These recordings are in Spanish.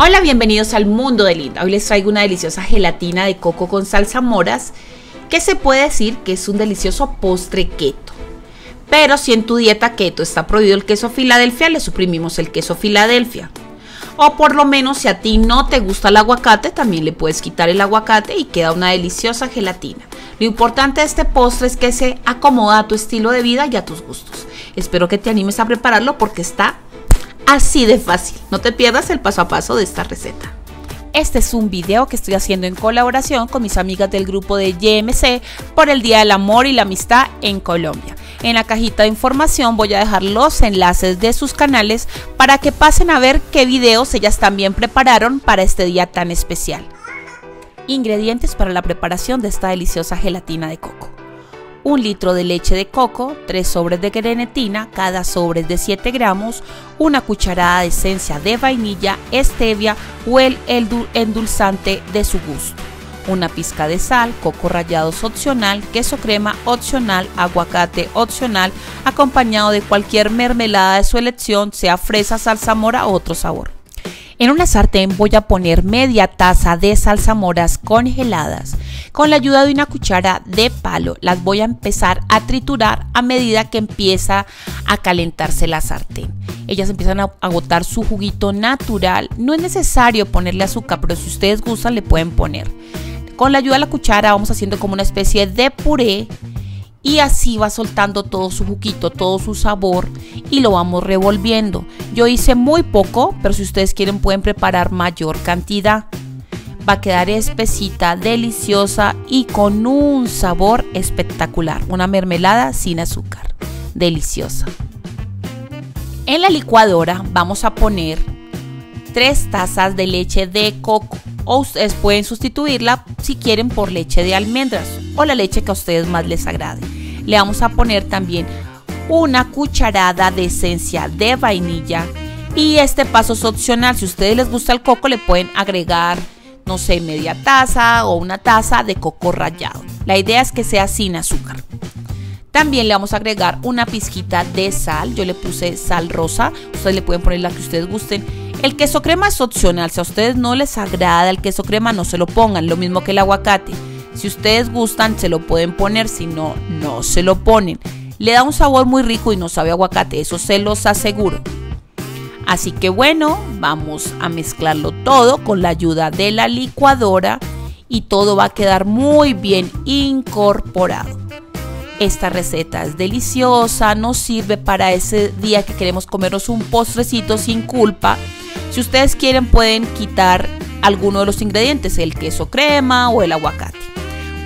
Hola, bienvenidos al mundo de Linda. Hoy les traigo una deliciosa gelatina de coco con salsa moras, que se puede decir que es un delicioso postre keto. Pero si en tu dieta keto está prohibido el queso Filadelfia, le suprimimos el queso Filadelfia. O por lo menos si a ti no te gusta el aguacate, también le puedes quitar el aguacate y queda una deliciosa gelatina. Lo importante de este postre es que se acomoda a tu estilo de vida y a tus gustos. Espero que te animes a prepararlo porque está así de fácil. No te pierdas el paso a paso de esta receta. Este es un video que estoy haciendo en colaboración con mis amigas del grupo de YMC por el Día del Amor y la Amistad en Colombia. En la cajita de información voy a dejar los enlaces de sus canales para que pasen a ver qué videos ellas también prepararon para este día tan especial. Ingredientes para la preparación de esta deliciosa gelatina de coco. 1 litro de leche de coco, 3 sobres de grenetina, cada sobre es de 7 gramos, 1 cucharada de esencia de vainilla, stevia o el endulzante de su gusto, una pizca de sal, coco rallado opcional, queso crema opcional, aguacate opcional, acompañado de cualquier mermelada de su elección, sea fresa, salsamora o otro sabor. En una sartén voy a poner media taza de salsamoras congeladas. Con la ayuda de una cuchara de palo las voy a empezar a triturar a medida que empieza a calentarse la sartén. Ellas empiezan a agotar su juguito natural. No es necesario ponerle azúcar, pero si ustedes gustan le pueden poner. Con la ayuda de la cuchara vamos haciendo como una especie de puré y así va soltando todo su juguito, todo su sabor y lo vamos revolviendo. Yo hice muy poco, pero si ustedes quieren pueden preparar mayor cantidad. Va a quedar espesita, deliciosa y con un sabor espectacular. Una mermelada sin azúcar, deliciosa. En la licuadora vamos a poner 3 tazas de leche de coco, o ustedes pueden sustituirla si quieren por leche de almendras o la leche que a ustedes más les agrade. Le vamos a poner también una cucharada de esencia de vainilla y este paso es opcional. Si a ustedes les gusta el coco le pueden agregar, no sé, media taza o una taza de coco rallado. La idea es que sea sin azúcar. También le vamos a agregar una pizquita de sal. Yo le puse sal rosa, ustedes le pueden poner la que ustedes gusten. El queso crema es opcional, si a ustedes no les agrada el queso crema no se lo pongan, lo mismo que el aguacate. Si ustedes gustan se lo pueden poner, si no, no se lo ponen. Le da un sabor muy rico y no sabe a aguacate, eso se los aseguro. Así que bueno, vamos a mezclarlo todo con la ayuda de la licuadora y todo va a quedar muy bien incorporado. Esta receta es deliciosa, nos sirve para ese día que queremos comernos un postrecito sin culpa. Si ustedes quieren pueden quitar alguno de los ingredientes, el queso crema o el aguacate.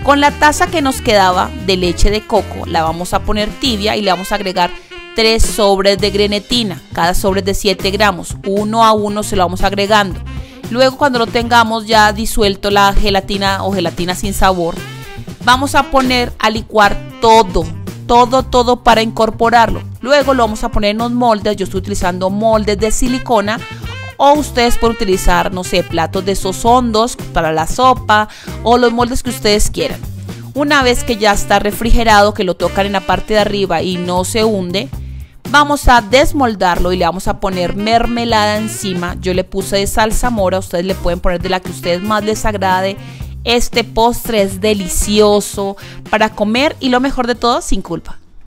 Con la taza que nos quedaba de leche de coco la vamos a poner tibia y le vamos a agregar 3 sobres de grenetina, cada sobre es de 7 gramos, uno a uno se lo vamos agregando. Luego cuando lo tengamos ya disuelto la gelatina o gelatina sin sabor, vamos a poner a licuar todo para incorporarlo. Luego lo vamos a poner en los moldes, yo estoy utilizando moldes de silicona o ustedes pueden utilizar, no sé, platos de esos hondos para la sopa o los moldes que ustedes quieran. Una vez que ya está refrigerado, que lo tocan en la parte de arriba y no se hunde, vamos a desmoldarlo y le vamos a poner mermelada encima. Yo le puse de salsamora, ustedes le pueden poner de la que a ustedes más les agrade. Este postre es delicioso para comer y lo mejor de todo, sin culpa.